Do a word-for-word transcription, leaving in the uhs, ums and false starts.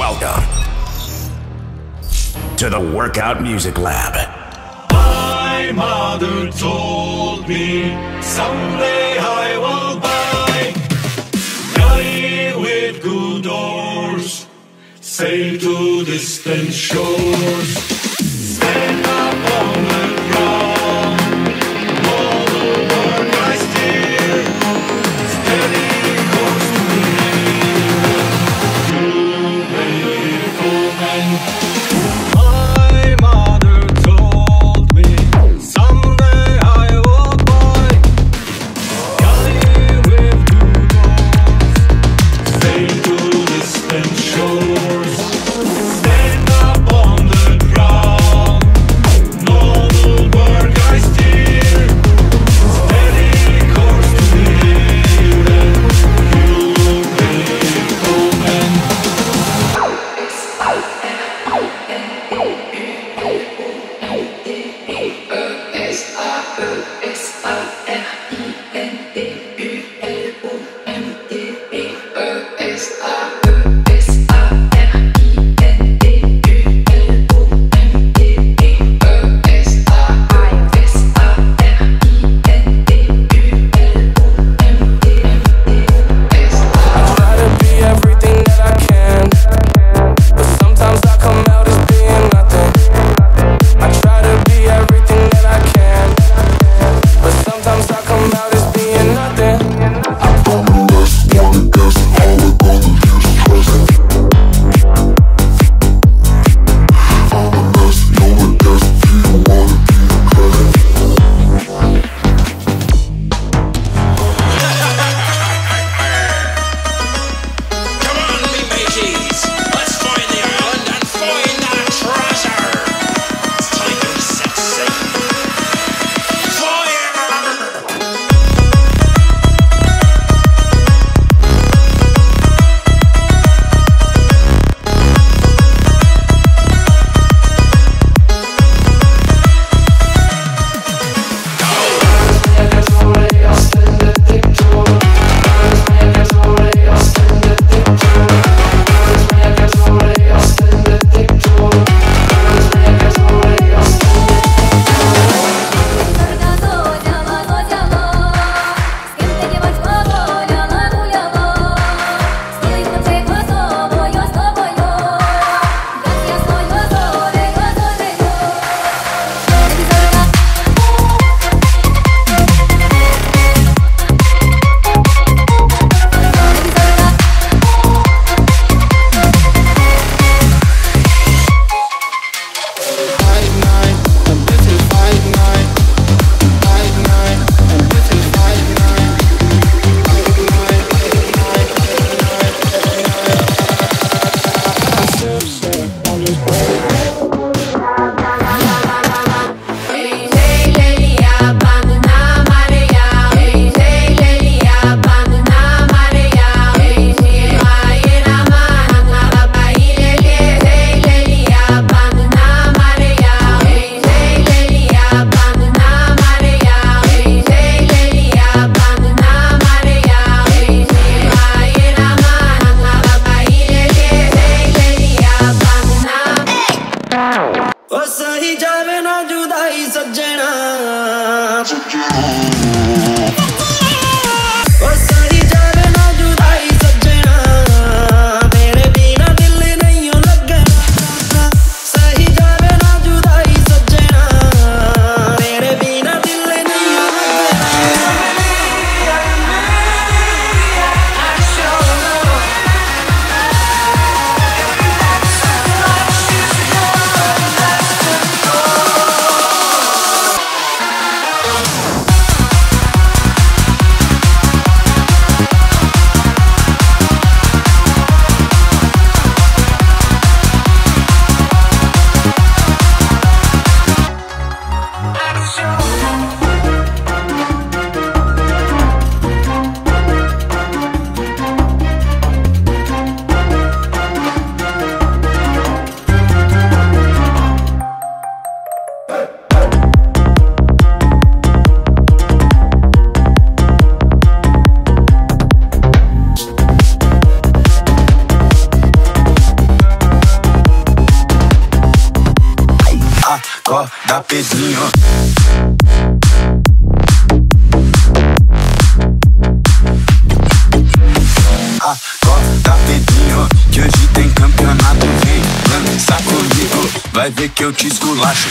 Welcome to the Workout Music Lab. My mother told me someday I will buy money with good doors, sail to distant shores, stand up on the Javena Judai Sajjena Sajjena sozinho. Acorda, Pedrinho, que hoje tem campeonato. Vem dançar comigo, vai ver que eu te esculacho.